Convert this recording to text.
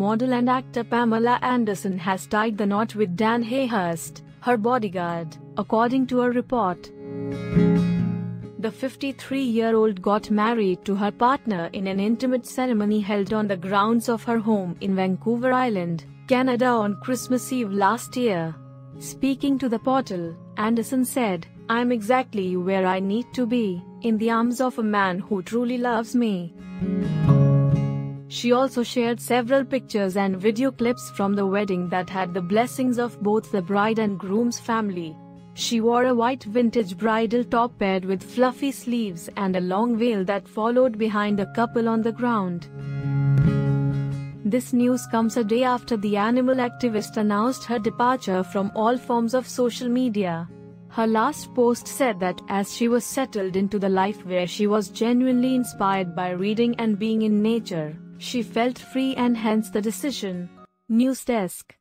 model and actor Pamela Anderson has tied the knot with Dan Hayhurst, her bodyguard, according to a report. The 53-year-old got married to her partner in an intimate ceremony held on the grounds of her home in Vancouver Island, Canada on Christmas Eve last year. Speaking to the portal, Anderson said, "I'm exactly where I need to be, in the arms of a man who truly loves me." She also shared several pictures and video clips from the wedding that had the blessings of both the bride and groom's family. She wore a white vintage bridal top paired with fluffy sleeves and a long veil that followed behind the couple on the ground. This news comes a day after the animal activist announced her departure from all forms of social media. Her last post said that as she was settled into the life where she was genuinely inspired by reading and being in nature, she felt free and hence the decision. News Desk.